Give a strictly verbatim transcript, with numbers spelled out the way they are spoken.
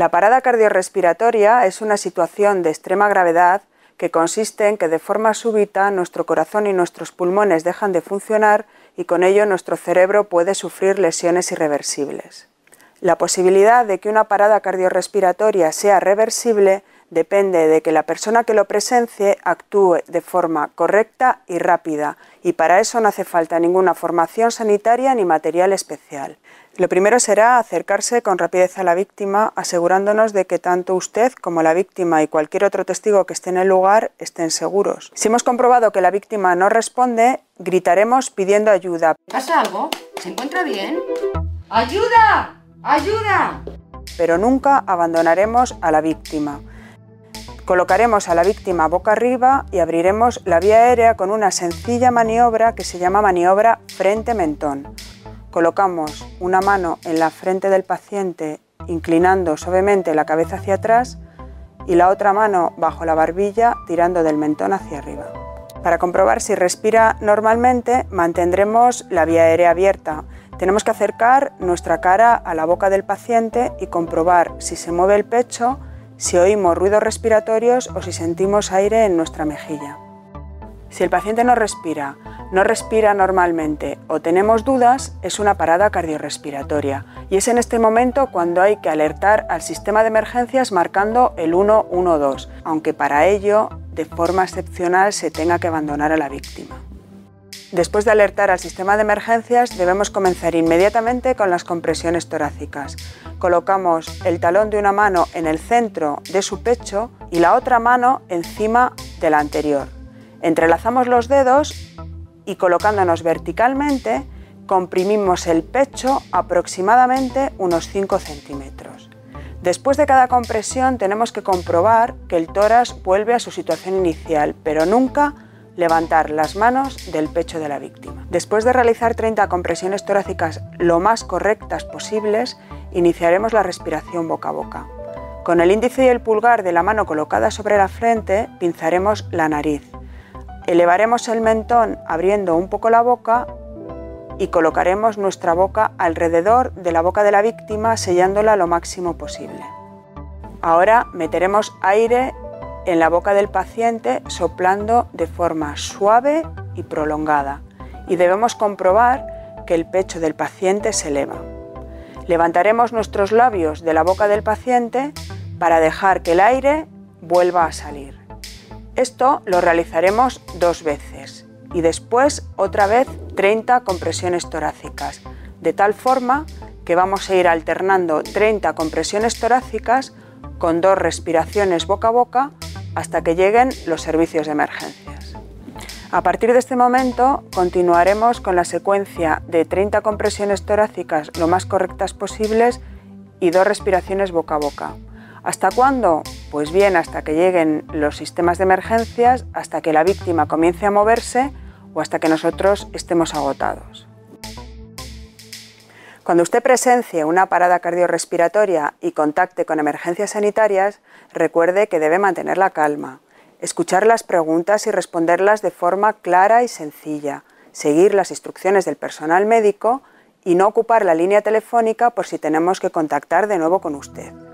La parada cardiorrespiratoria es una situación de extrema gravedad que consiste en que de forma súbita nuestro corazón y nuestros pulmones dejan de funcionar y con ello nuestro cerebro puede sufrir lesiones irreversibles. La posibilidad de que una parada cardiorrespiratoria sea reversible depende de que la persona que lo presencie actúe de forma correcta y rápida, y para eso no hace falta ninguna formación sanitaria ni material especial. Lo primero será acercarse con rapidez a la víctima, asegurándonos de que tanto usted como la víctima y cualquier otro testigo que esté en el lugar estén seguros. Si hemos comprobado que la víctima no responde, gritaremos pidiendo ayuda. ¿Pasa algo? ¿Se encuentra bien? ¡Ayuda! ¡Ayuda! Pero nunca abandonaremos a la víctima. Colocaremos a la víctima boca arriba y abriremos la vía aérea con una sencilla maniobra que se llama maniobra frente-mentón. Colocamos una mano en la frente del paciente, inclinando suavemente la cabeza hacia atrás, y la otra mano bajo la barbilla, tirando del mentón hacia arriba. Para comprobar si respira normalmente, mantendremos la vía aérea abierta. Tenemos que acercar nuestra cara a la boca del paciente y comprobar si se mueve el pecho, si oímos ruidos respiratorios o si sentimos aire en nuestra mejilla. Si el paciente no respira, no respira normalmente o tenemos dudas, es una parada cardiorrespiratoria y es en este momento cuando hay que alertar al sistema de emergencias marcando el uno uno dos, aunque para ello, de forma excepcional, se tenga que abandonar a la víctima. Después de alertar al sistema de emergencias, debemos comenzar inmediatamente con las compresiones torácicas. Colocamos el talón de una mano en el centro de su pecho y la otra mano encima de la anterior. Entrelazamos los dedos y, colocándonos verticalmente, comprimimos el pecho aproximadamente unos cinco centímetros. Después de cada compresión tenemos que comprobar que el tórax vuelve a su situación inicial, pero nunca levantar las manos del pecho de la víctima. Después de realizar treinta compresiones torácicas lo más correctas posibles, iniciaremos la respiración boca a boca. Con el índice y el pulgar de la mano colocada sobre la frente, pinzaremos la nariz. Elevaremos el mentón abriendo un poco la boca y colocaremos nuestra boca alrededor de la boca de la víctima, sellándola lo máximo posible. Ahora meteremos aire en la boca del paciente soplando de forma suave y prolongada, y debemos comprobar que el pecho del paciente se eleva. Levantaremos nuestros labios de la boca del paciente para dejar que el aire vuelva a salir. Esto lo realizaremos dos veces y después otra vez treinta compresiones torácicas, de tal forma que vamos a ir alternando treinta compresiones torácicas con dos respiraciones boca a boca hasta que lleguen los servicios de emergencias. A partir de este momento continuaremos con la secuencia de treinta compresiones torácicas lo más correctas posibles y dos respiraciones boca a boca. ¿Hasta cuándo? Pues bien, hasta que lleguen los sistemas de emergencias, hasta que la víctima comience a moverse o hasta que nosotros estemos agotados. Cuando usted presencie una parada cardiorrespiratoria y contacte con emergencias sanitarias, recuerde que debe mantener la calma, escuchar las preguntas y responderlas de forma clara y sencilla, seguir las instrucciones del personal médico y no ocupar la línea telefónica por si tenemos que contactar de nuevo con usted.